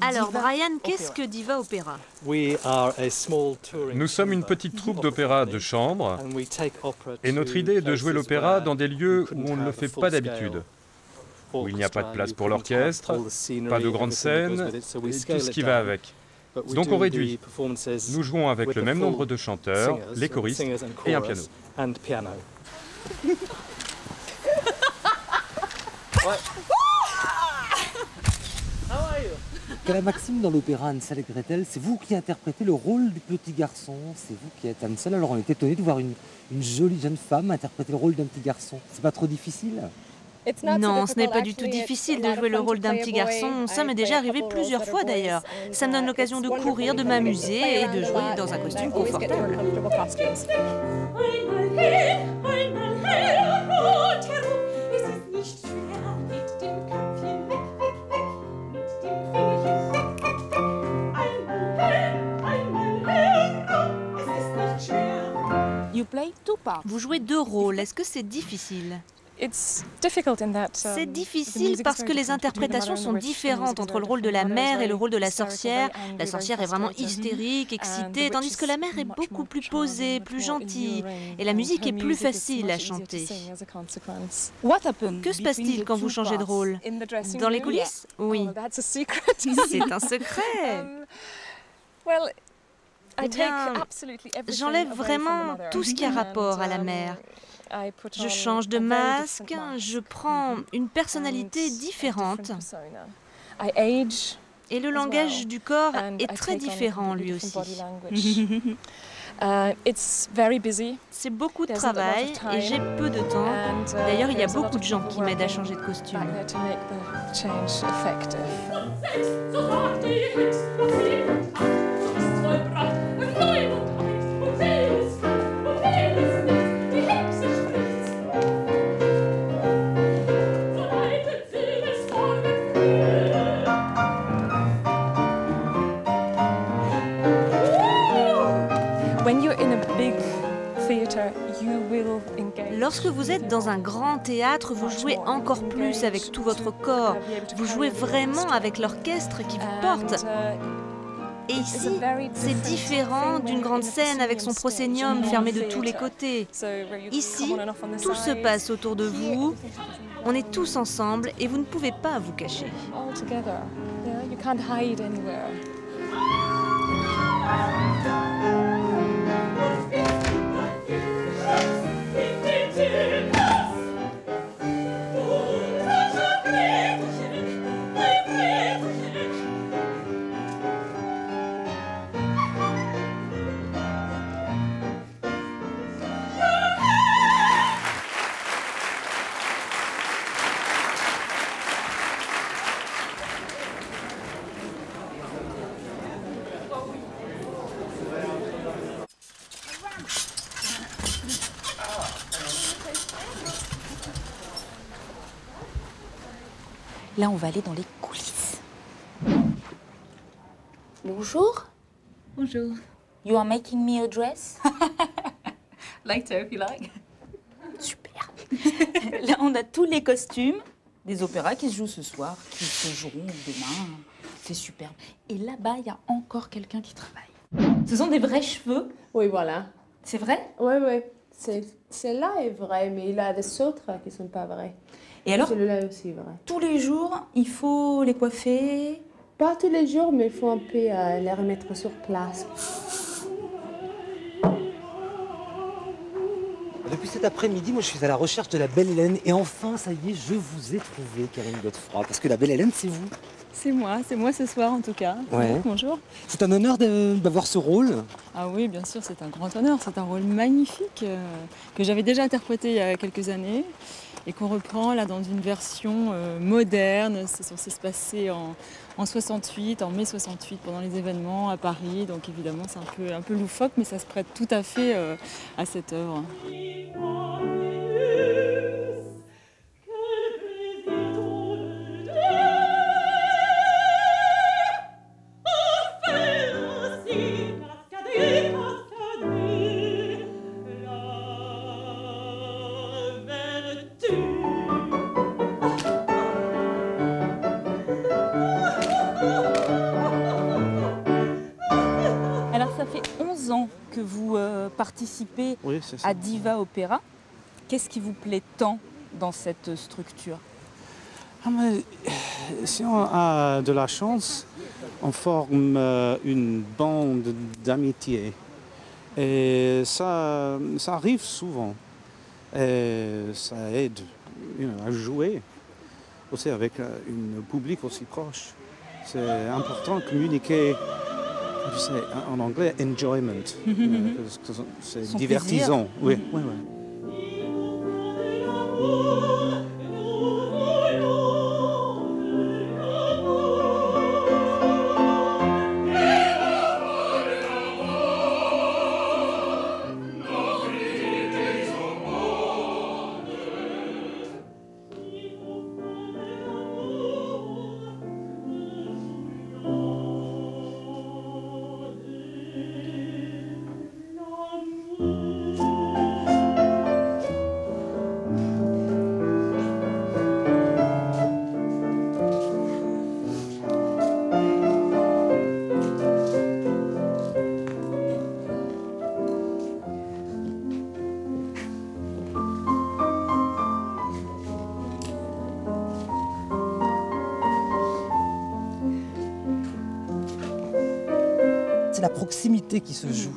Alors, Brian, qu'est-ce que Diva Opéra? Nous sommes une petite troupe d'opéra de chambre et notre idée est de jouer l'opéra dans des lieux où on ne le fait pas d'habitude, où il n'y a pas de place pour l'orchestre, pas de grande scène, tout ce qui va avec. Donc on réduit. Nous jouons avec le même nombre de chanteurs, les choristes et un piano. La Maxime dans l'opéra Hansel et Gretel, c'est vous qui interprétez le rôle du petit garçon, c'est vous qui êtes Hansel. Alors on est étonné de voir une jolie jeune femme interpréter le rôle d'un petit garçon. C'est pas trop difficile? Non, ce n'est pas du tout difficile de jouer le rôle d'un petit garçon. Ça m'est déjà arrivé plusieurs fois d'ailleurs. Ça me donne l'occasion de courir, de m'amuser et de jouer dans un costume confortable. Vous jouez deux rôles, est-ce que c'est difficile? C'est difficile parce que les interprétations sont différentes entre le rôle de la mère et le rôle de la sorcière. La sorcière est vraiment hystérique, excitée, tandis que la mère est beaucoup plus posée, plus gentille. Et la musique est plus facile à chanter. Que se passe-t-il quand vous changez de rôle? Dans les coulisses? Oui. C'est un secret. Eh bien, j'enlève vraiment tout ce qui a rapport à la mère. Je change de masque, je prends une personnalité différente. Et le langage du corps est très différent lui aussi. C'est beaucoup de travail et j'ai peu de temps. D'ailleurs, il y a beaucoup de gens qui m'aident à changer de costume. Lorsque vous êtes dans un grand théâtre, vous jouez encore plus avec tout votre corps. Vous jouez vraiment avec l'orchestre qui vous porte. Et ici, c'est différent d'une grande scène avec son proscénium fermé de tous les côtés. Ici, tout se passe autour de vous. On est tous ensemble et vous ne pouvez pas vous cacher. Là, on va aller dans les coulisses. Bonjour. Bonjour. You are making me a dress? Like to, if you like. Super. Là, on a tous les costumes des opéras qui se jouent ce soir, qui se joueront demain. C'est superbe. Et là-bas, il y a encore quelqu'un qui travaille. Ce sont des vrais cheveux? Oui, voilà. C'est vrai? Oui, oui. Celle-là est vraie, mais il y a des autres qui ne sont pas vraies. Et alors, aussi, vrai. Tous les jours, il faut les coiffer? Pas tous les jours, mais il faut un peu les remettre sur place. Depuis cet après-midi, moi, je suis à la recherche de la Belle Hélène. Et enfin, ça y est, je vous ai trouvé, Karine Godefroy. Parce que la Belle Hélène, c'est vous. C'est moi ce soir en tout cas. Ouais. Donc, bonjour. C'est un honneur d'avoir ce rôle. Ah oui, bien sûr, c'est un grand honneur. C'est un rôle magnifique que j'avais déjà interprété il y a quelques années et qu'on reprend là dans une version moderne. C'est censé se passer en 68, en mai 68, pendant les événements à Paris. Donc évidemment, c'est un peu loufoque, mais ça se prête tout à fait à cette œuvre. Oh! ans que vous participez à Diva Opéra. Qu'est-ce qui vous plaît tant dans cette structure? Si on a de la chance, on forme une bande d'amitié. Et ça arrive souvent. Et ça aide à jouer aussi avec un public aussi proche. C'est important de communiquer, je sais, en anglais, enjoyment. C'est divertissant. Oui. Oui, oui. C'est la proximité qui se joue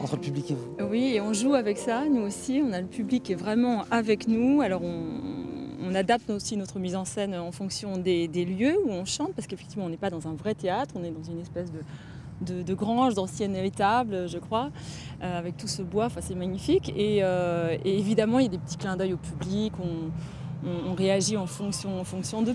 entre le public et vous. Oui, et on joue avec ça, nous aussi. On a le public qui est vraiment avec nous. Alors on adapte aussi notre mise en scène en fonction des lieux où on chante, parce qu'effectivement, on n'est pas dans un vrai théâtre, on est dans une espèce de grange, d'anciennes étables, je crois, avec tout ce bois, enfin, c'est magnifique. Et évidemment, il y a des petits clins d'œil au public, on réagit en fonction de...